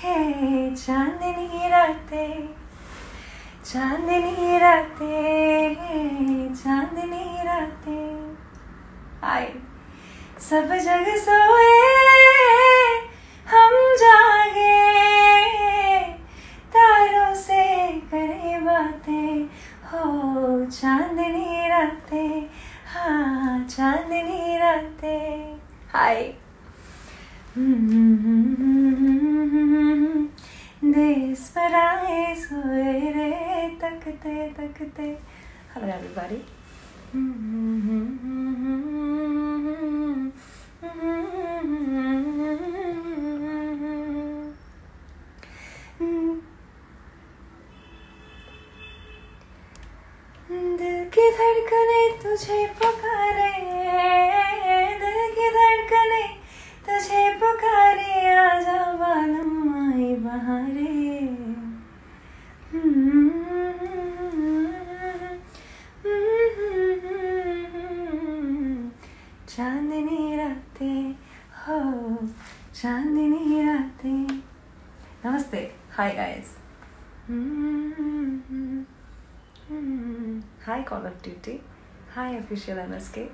है चांदनी राते चांदनी राते। आए सब जग सोए हम जागे, तारों से करे बातें हो चांदनी राते, हाँ चांदनी राते। हाय देश पर आए सोए तकते तकते। हेलो एवरीबॉडी, दिल की धड़कने तुझे पुकारे, दिल की धड़कने तुझे पुकारे, आजा बालम आई बहारे। चांदनी राते हो चांदनी राते। नमस्ते, hi guys, hi call of duty, hi official MSK,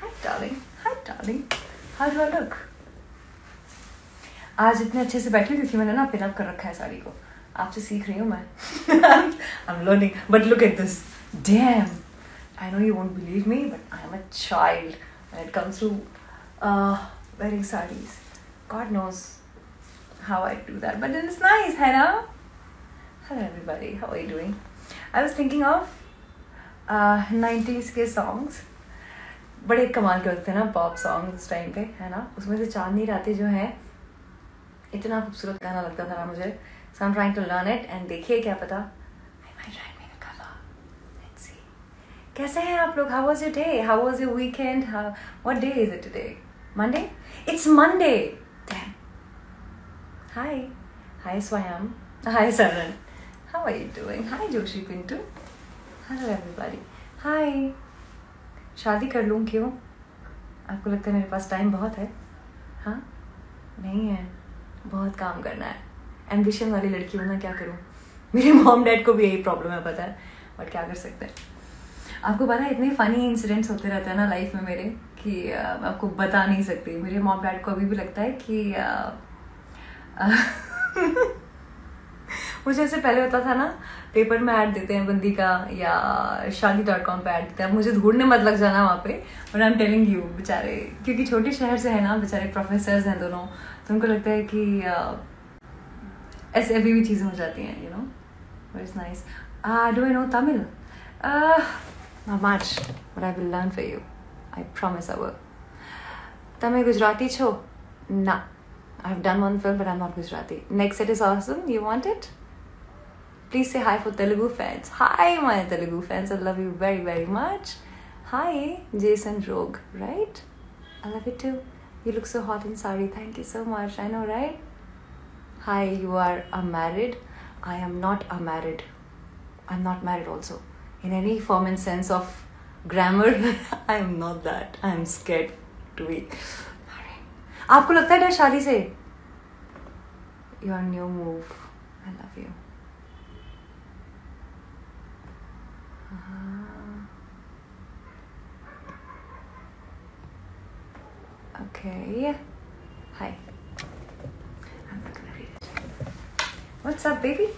hi darling, hi darling, how do I look. आज इतने अच्छे से बैठी क्योंकि मैंने ना पिनअप कर रखा है साड़ी को, आपसे सीख रही हूँ मैं। I am learning, but look at this, damn. I know you won't believe me but I am a child when it comes to wearing sarees. God knows how I do that, but it's nice, hai na? Hello everybody, how are you doing? I was thinking of 90s के songs, बड़े कमाल के होते हैं ना pop songs उस time पे, है ना। उसमें से चांदनी रातें जो है, इतना खूबसूरत गाना लगता था ना मुझे। So I'm trying to learn it and देखिए, क्या पता I might try and make a cover. Let's see. कैसे हैं आप लोग? How was your day? How was your weekend? What day is it today? Monday? It's Monday. Damn. Hi. Hi Swayam. Hi Saran. How are you doing? Hi Joshi Pintu. Hello everybody. Hi. शादी कर लूँ क्यों? आपको लगता है मेरे पास time बहुत है? हाँ नहीं है, बहुत काम करना है। एम्बिशन वाली लड़की हूँ मैं, क्या करूँ। मेरे मॉम डैड को भी यही प्रॉब्लम है, पता है, बट क्या कर सकते हैं। आपको पता है इतने फ़नी इंसिडेंट्स होते रहते हैं ना लाइफ में मेरे, कि मैं आपको बता नहीं सकती। मेरे मॉम डैड को अभी भी लगता है कि मुझे ऐसे पहले होता था ना, पेपर में ऐड देते हैं बंदी का या shaadi.com पर ऐड देते हैं, मुझे ढूंढने मत लग जाना वहाँ पे। और आई एम टेलिंग यू, बेचारे क्योंकि छोटे शहर से है ना, बेचारे प्रोफेसर्स हैं दोनों, तो उनको लगता है कि ऐसे अभी भी चीज़ें हो जाती हैं, you know. But it's nice. Do I know Tamil? Not much, but I will learn for you. I promise I will. Tamil Gujarati cho? Nah. I've done one film, but I'm not Gujarati. Next set is awesome. You want it? Please say hi for Telugu fans. Hi, my Telugu fans. I love you very, very much. Hi, Jason Rogue, right? I love you too. You look so hot in sari. Thank you so much. I know, right? Hi, you are married. I am not married. I'm not married also. In any form and sense of grammar, I am not that. I am scared to be married. आपको लगता है डर शादी से? Your new move. I love you. Okay. Hi. I'm not gonna read it. What's up, baby?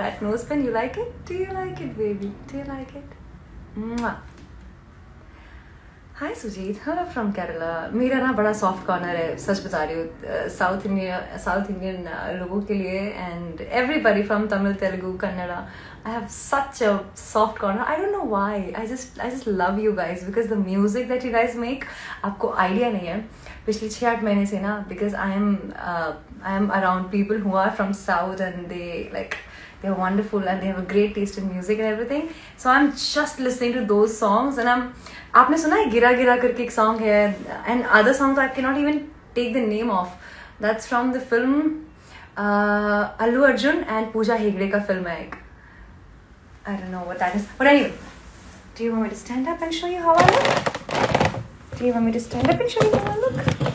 That nose pen, you like it? Do you like it, baby? Do you like it? Mwah. Hi Sujit, hello from Kerala. मेरा ना बड़ा soft corner है, सच बता रही हूँ, South Indian लोगों के लिए, and everybody from Tamil, Telugu, Kannada. I have such a soft corner. I don't know why. I just love you guys because the music that you guys make, आपको idea नहीं है. पिछले 6-8 महीने से ना, because I am around people who are from South and they're wonderful and they have a great taste in music and everything. So I'm just listening to those songs and I'm. आपने सुना है गिरा गिरा करके एक song है and other songs I cannot even take the name of. That's from the film Allu Arjun and Pooja Hegde का film है एक. I don't know what that is. But anyway, do you want me to stand up and show you how I look? Do you want me to stand up and show you how I look?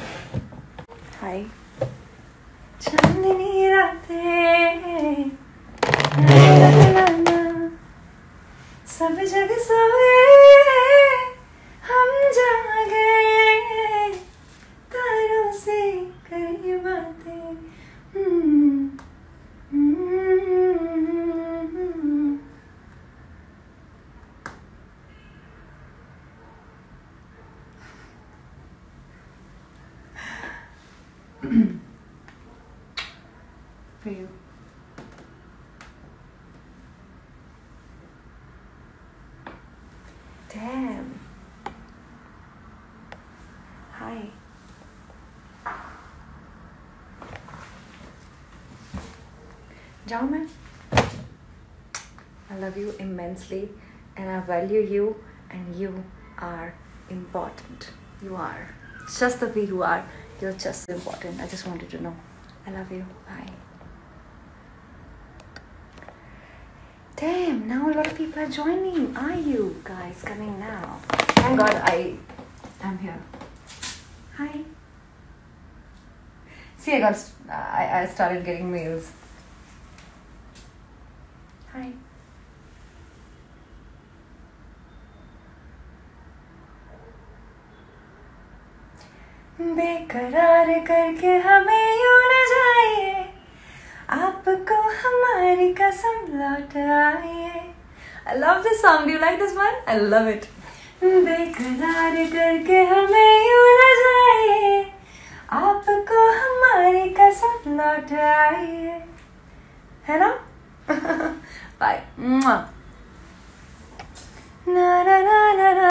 Hi bye. चांदनी रातें सब जग सोए हम जागे तारों से कई बातें। For you. Damn. Hi. Jaume, I love you immensely and I value you, and you are important. You are just the way you are. You're just important. I just wanted to know. I love you. Bye. Damn, now a lot of people are joining. Are you guys coming now? Thank God I am here. Hi. See, I started getting mails. Hi. बेकरार करके हमें यूं न जाइए, आपको हमारी कसम लौट आइए। I love this song. Do you like this one? I love it. बेकरार करके हमें यूं न जाइए, आपको हमारी कसम लौट आइए। है ना? Bye. ना ना ना ना।